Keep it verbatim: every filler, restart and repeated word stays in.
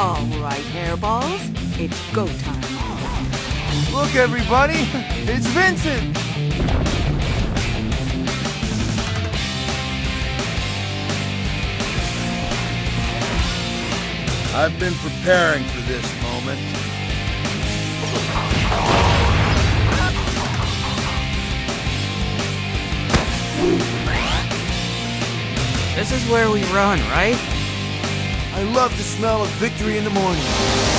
All right, hairballs, it's go time. Look, everybody, it's Vincent. I've been preparing for this moment. This is where we run, right? I love the smell of victory in the morning.